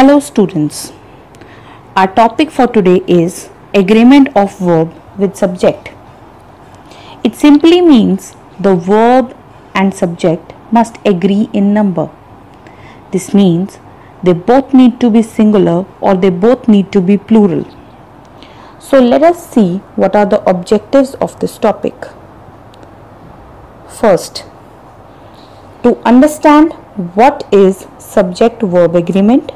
Hello students, our topic for today is agreement of verb with subject. It simply means the verb and subject must agree in number. This means they both need to be singular or they both need to be plural. So let us see what are the objectives of this topic. First, to understand what is subject-verb agreement.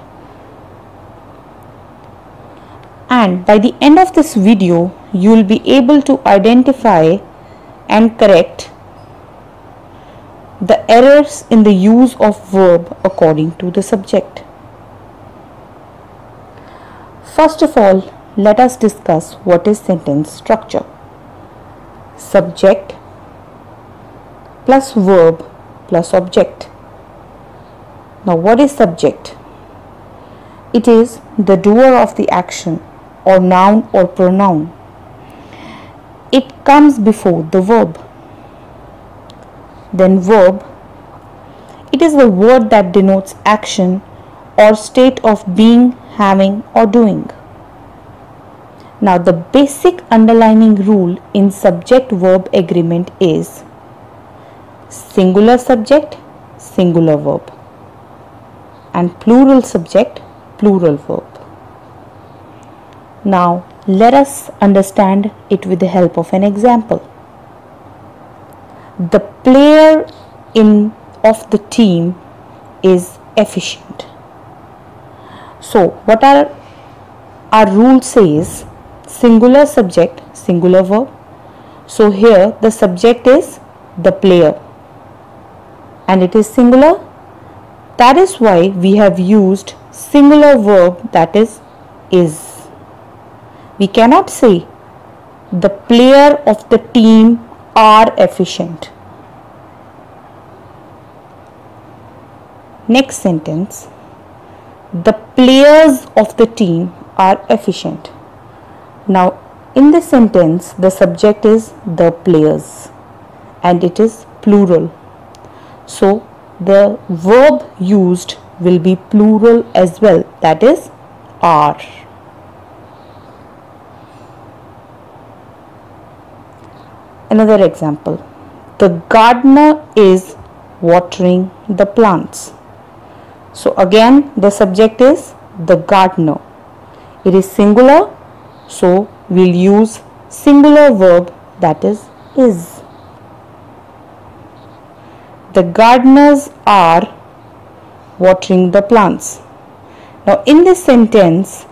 And by the end of this video, you will be able to identify and correct the errors in the use of verb according to the subject. First of all, let us discuss what is sentence structure. Subject plus verb plus object. Now, what is subject? It is the doer of the action or noun or pronoun. It comes before the verb. Then verb, it is the word that denotes action or state of being, having or doing. Now, the basic underlining rule in subject-verb agreement is singular subject, singular verb, and plural subject, plural verb. Now, let us understand it with the help of an example. The player of the team is efficient. So, what are our rule says singular subject, singular verb. So, here the subject is the player and it is singular. That is why we have used singular verb, that is. We cannot say the player of the team are efficient. Next sentence, the players of the team are efficient. Now in this sentence the subject is the players and it is plural. So the verb used will be plural as well, that is are. Another example, the gardener is watering the plants. So again the subject is the gardener. It is singular, so we'll use singular verb, that is. The gardeners are watering the plants. Now in this sentence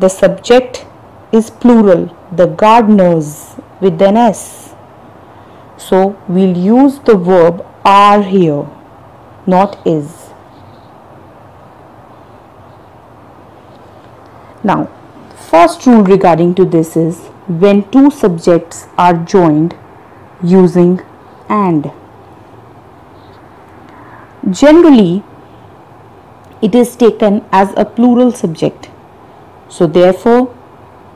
the subject is plural, the gardeners with an S. So we'll use the verb are here, not is. Now first rule regarding to this is when two subjects are joined using and. Generally, it is taken as a plural subject. So, therefore,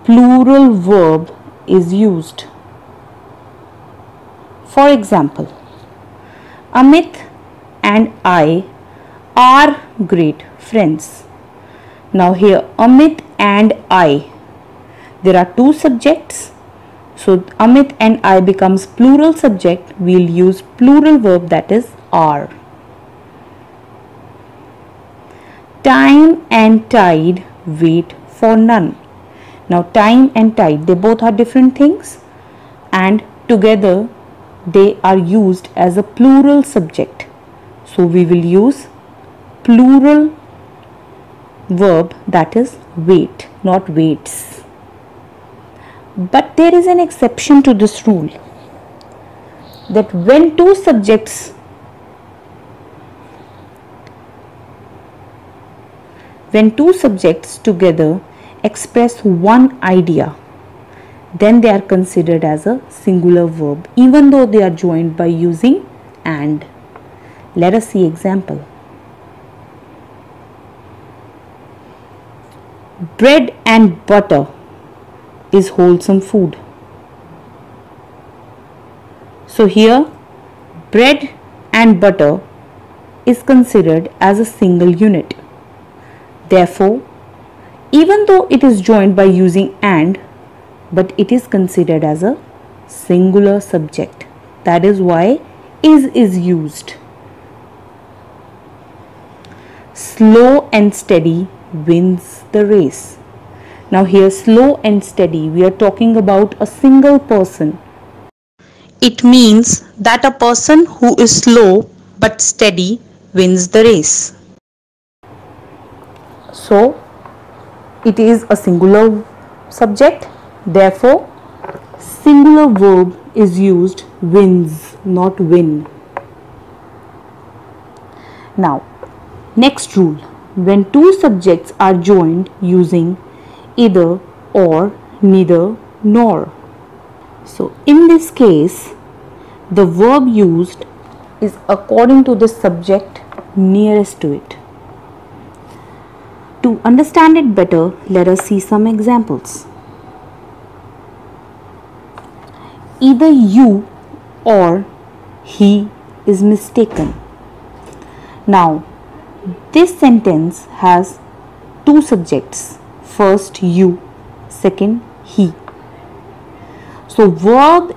plural verb is used. For example, Amit and I are great friends. Now, here Amit and I. There are two subjects. So, Amit and I becomes plural subject. We will use plural verb, that is are. Time and tide wait for none. Now time and tide, they both are different things and together they are used as a plural subject. So we will use plural verb, that is wait, not waits. But there is an exception to this rule, that when two subjects together express one idea, then they are considered as a singular verb, even though they are joined by using and. Let us see example. Bread and butter is wholesome food. So here, bread and butter is considered as a single unit. Therefore, even though it is joined by using and, but it is considered as a singular subject. That is why is used. Slow and steady wins the race. Now here slow and steady, we are talking about a single person. It means that a person who is slow but steady wins the race. So it is a singular subject, therefore singular verb is used, wins, not win. Now, next rule. When two subjects are joined using either, or, neither, nor. So, in this case, the verb used is according to the subject nearest to it. To understand it better, let us see some examples. Either you or he is mistaken. Now, this sentence has two subjects. First you, second he. So, verb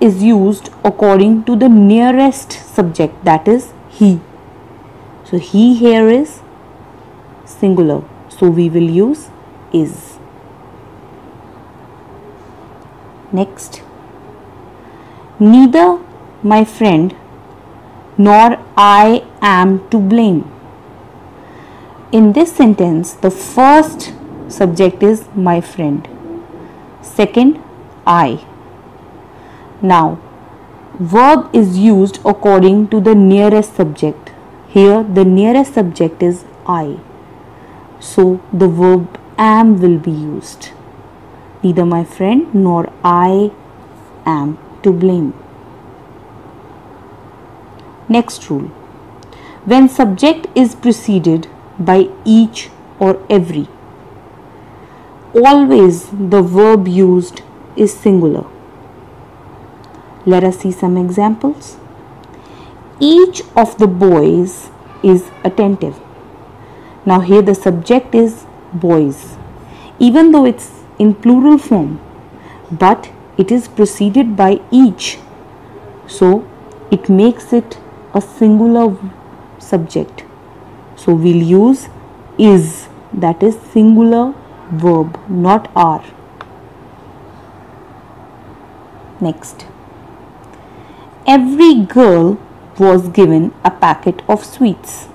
is used according to the nearest subject, that is he. So, he here is singular. So, we will use is. Next. Neither my friend nor I am to blame. In this sentence, the first subject is my friend, second I. Now, verb is used according to the nearest subject. Here, the nearest subject is I. So, the verb am will be used. Neither my friend nor I am to blame. Next rule. When subject is preceded by each or every, always the verb used is singular. Let us see some examples. Each of the boys is attentive. Now here the subject is boys, even though it's in plural form, but it is preceded by each, so it makes it a singular subject. So we'll use is, that is singular verb, not are. Next. Every girl was given a packet of sweets.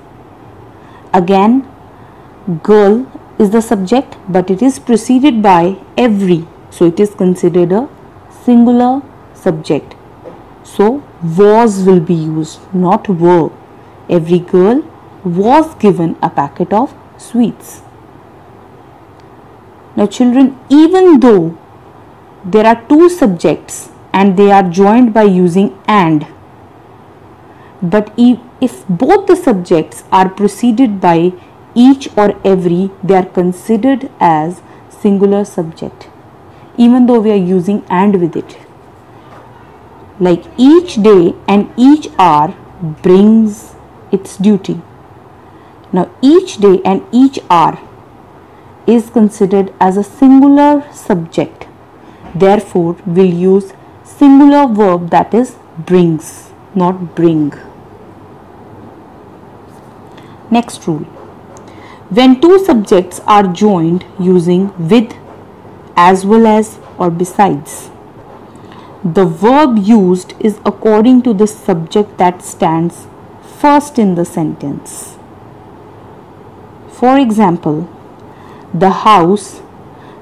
Again, girl is the subject, but it is preceded by every, so it is considered a singular subject. So was will be used, not were. Every girl was given a packet of sweets. Now children, even though there are two subjects and they are joined by using and, but if both the subjects are preceded by each or every, they are considered as singular subject, even though we are using and with it. Like each day and each hour brings its duty. Now each day and each hour is considered as a singular subject. Therefore, we'll use singular verb, that is brings, not bring. Next rule. When two subjects are joined using with, as well as, or besides, the verb used is according to the subject that stands first in the sentence. For example, the house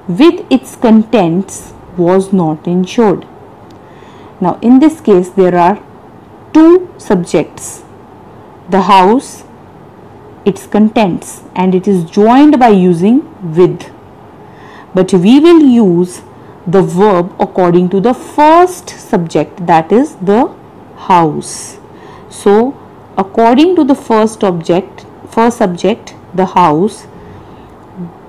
with its contents was not insured. Now in this case there are two subjects, the house, its contents, and it is joined by using with. But we will use the verb according to the first subject, that is the house. So, according to the first subject, the house,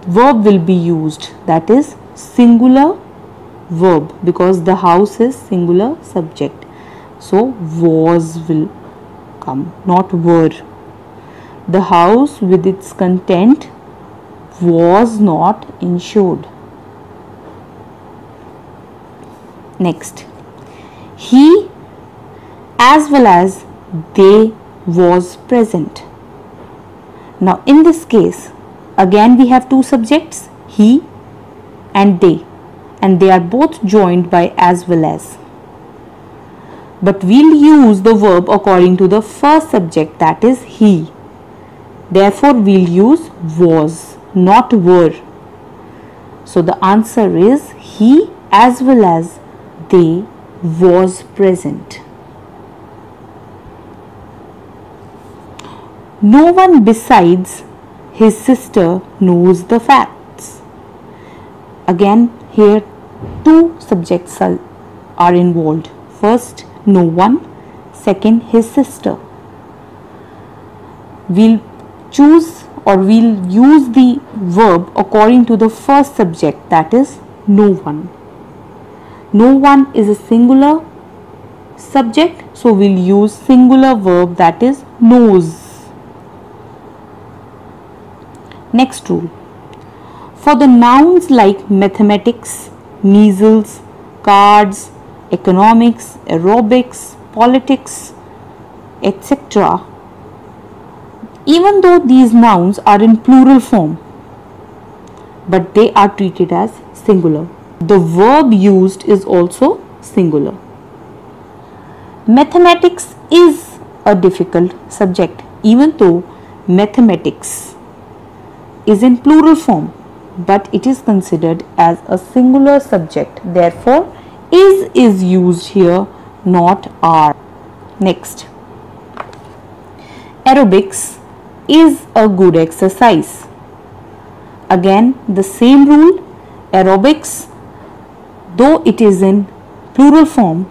verb will be used, that is singular verb, because the house is singular subject. So, was will come, not were. The house with its content was not insured. Next, he as well as they was present. Now in this case again we have two subjects, he and they are both joined by as well as. But we'll use the verb according to the first subject, that is he. Therefore we'll use was, not were. So the answer is he as well as they was present. No one besides his sister knows the facts. Again here two subjects are involved. First no one, second his sister. We'll choose or we'll use the verb according to the first subject, that is no one. No one is a singular subject, so we'll use singular verb, that is knows. Next rule. For the nouns like mathematics, measles, cards, economics, aerobics, politics, etc. Even though these nouns are in plural form, but they are treated as singular. The verb used is also singular. Mathematics is a difficult subject. Even though mathematics is in plural form, but it is considered as a singular subject. Therefore, is used here, not are. Next, aerobics is a good exercise. Again, the same rule. Aerobics, though it is in plural form,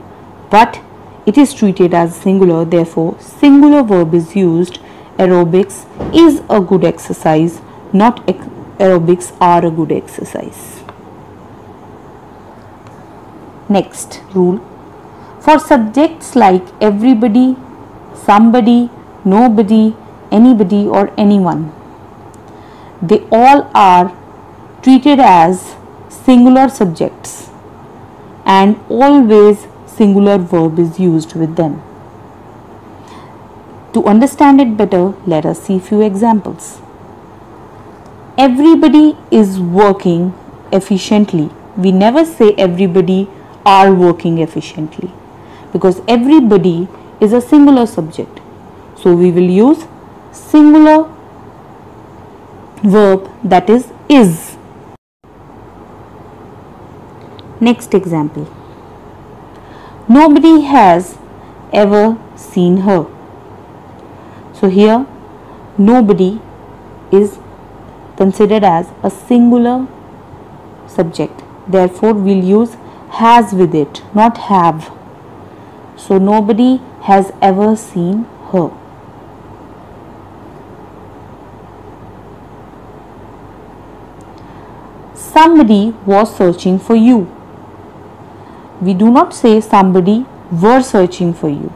but it is treated as singular. Therefore, singular verb is used. Aerobics is a good exercise, not aerobics are a good exercise. Next rule. For subjects like everybody, somebody, nobody, anybody or anyone, they all are treated as singular subjects and always singular verb is used with them. To understand it better, let us see few examples. Everybody is working efficiently. We never say everybody are working efficiently because everybody is a singular subject. So we will use singular verb, that is. Next example. Nobody has ever seen her. So here nobody is considered as a singular subject. Therefore we'll use has with it, not have. So nobody has ever seen her. Somebody was searching for you. We do not say somebody were searching for you.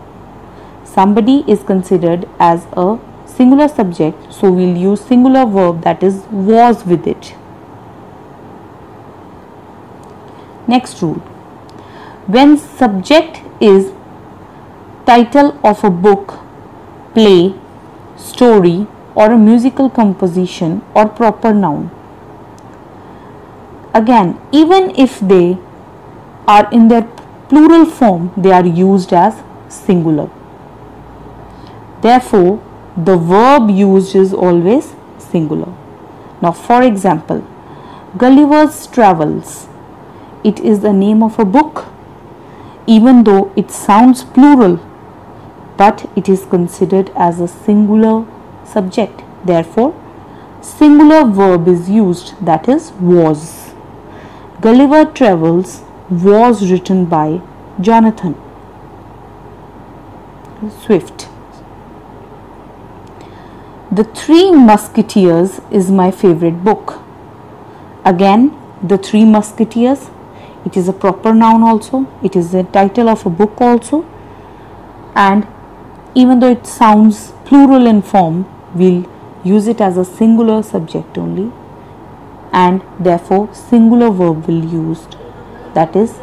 Somebody is considered as a singular subject, so we'll use singular verb, that is was with it. Next rule. When subject is title of a book, play, story or a musical composition or proper noun. Again, even if they are in their plural form, they are used as singular. Therefore, the verb used is always singular. Now, for example, Gulliver's Travels. It is the name of a book, even though it sounds plural, but it is considered as a singular subject. Therefore, singular verb is used, that is was. Gulliver Travels was written by Jonathan Swift. The Three Musketeers is my favorite book. Again, the Three Musketeers, it is a proper noun also, it is the title of a book also, and even though it sounds plural in form, we'll use it as a singular subject only. and therefore singular verb will used, that is.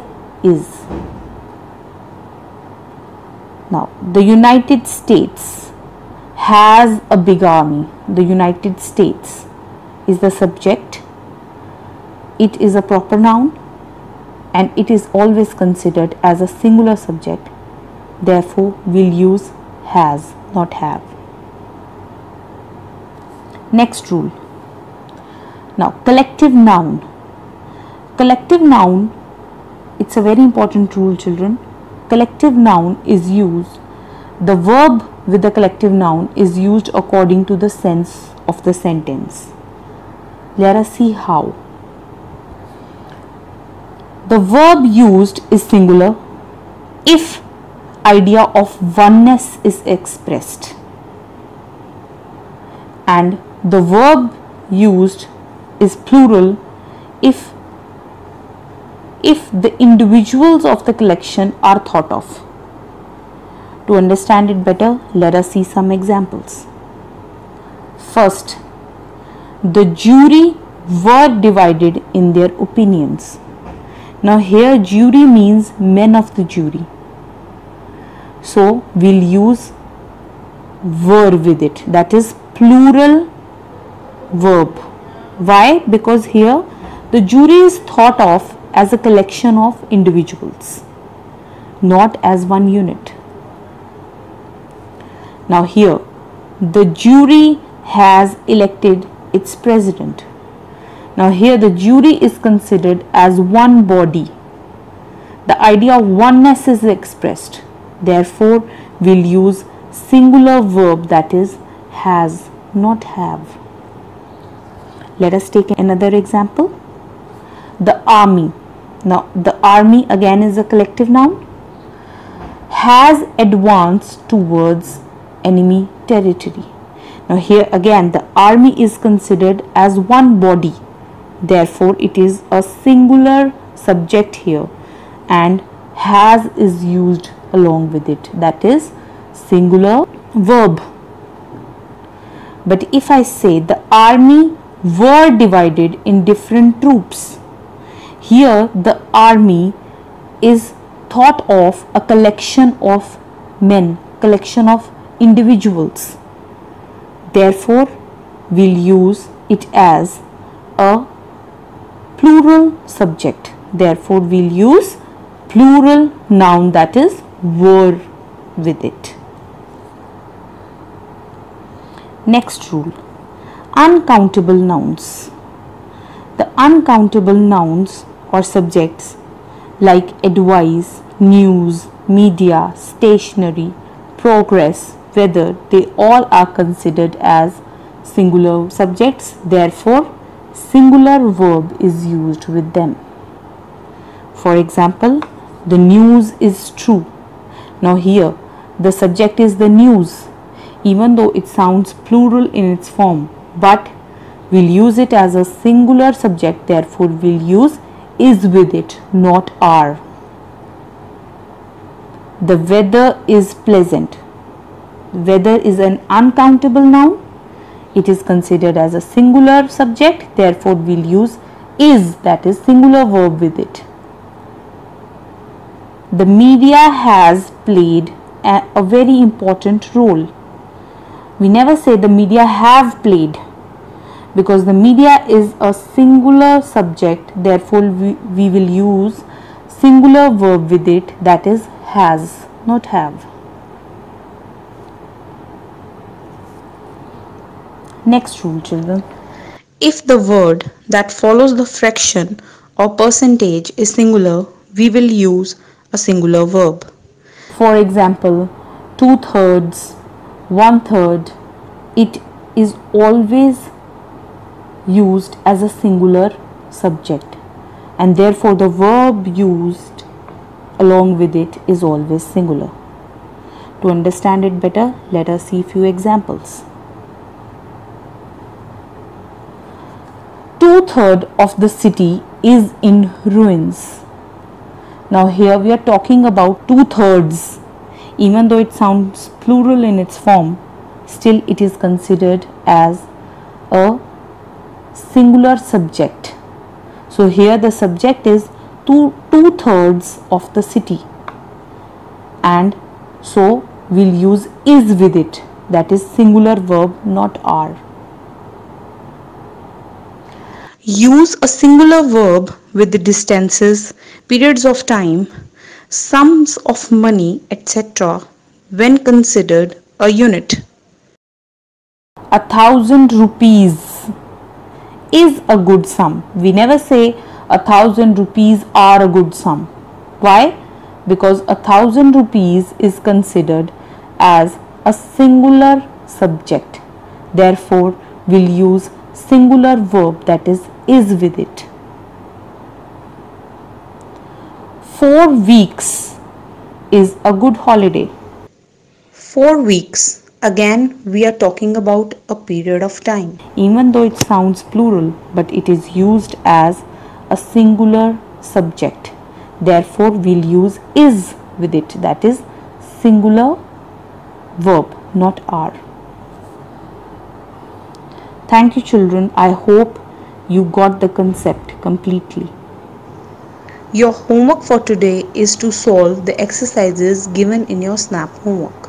Now the United States has a big army. The United States is the subject. It is a proper noun and it is always considered as a singular subject. Therefore, we'll use has, not have. Next rule. Now, collective noun. Collective noun, it's a very important rule, children. Collective noun is used, the verb with the collective noun is used according to the sense of the sentence. Let us see how. The verb used is singular if idea of oneness is expressed, and the verb used is plural if the individuals of the collection are thought of. To understand it better, let us see some examples. First, the jury were divided in their opinions. Now here jury means men of the jury. So we'll use were with it, that is plural verb. Why? Because here the jury is thought of as a collection of individuals, not as one unit. Now here the jury has elected its president. Now here the jury is considered as one body. The idea of oneness is expressed. Therefore, we'll use singular verb, that is has, not have. Let us take another example. The army. Now, the army again is a collective noun. Has advanced towards enemy territory. Now, here again the army is considered as one body. Therefore, it is a singular subject here and has is used along with it, that is singular verb. But if I say the army were divided in different troops, here the army is thought of a collection of men, collection of individuals. Therefore, we'll use it as a plural subject. Therefore, we'll use plural noun, that is were with it. Next rule. Uncountable nouns. The uncountable nouns or subjects like advice, news, media, stationery, progress, weather, they all are considered as singular subjects. Therefore, singular verb is used with them. For example, the news is true. Now here the subject is the news, even though it sounds plural in its form, but we'll use it as a singular subject. Therefore, we'll use is with it, not are. The weather is pleasant. Weather is an uncountable noun. It is considered as a singular subject. Therefore, we'll use is, that is singular verb with it. The media has played a very important role. We never say the media have played, because the media is a singular subject. Therefore, we will use singular verb with it, that is has, not have. Next rule, children. If the word that follows the fraction or percentage is singular, we will use a singular verb. For example, 2/3, 1/3, it is always used as a singular subject, and therefore the verb used along with it is always singular. To understand it better, let us see few examples. 2/3 of the city is in ruins. Now here we are talking about 2/3. Even though it sounds plural in its form, still it is considered as a singular subject. So here the subject is two-thirds of the city, and so we'll use is with it, that is singular verb, not are. Use a singular verb with the distances, periods of time, sums of money, etc. when considered a unit. 1,000 rupees is a good sum. We never say 1,000 rupees are a good sum. Why? Because 1,000 rupees is considered as a singular subject. Therefore, we'll use singular verb, that is with it. 4 weeks is a good holiday. 4 weeks. Again, we are talking about a period of time. Even though it sounds plural, but it is used as a singular subject. Therefore, we'll use is with it, that is singular verb, not are. Thank you, children. I hope you got the concept completely. Your homework for today is to solve the exercises given in your SNAP homework.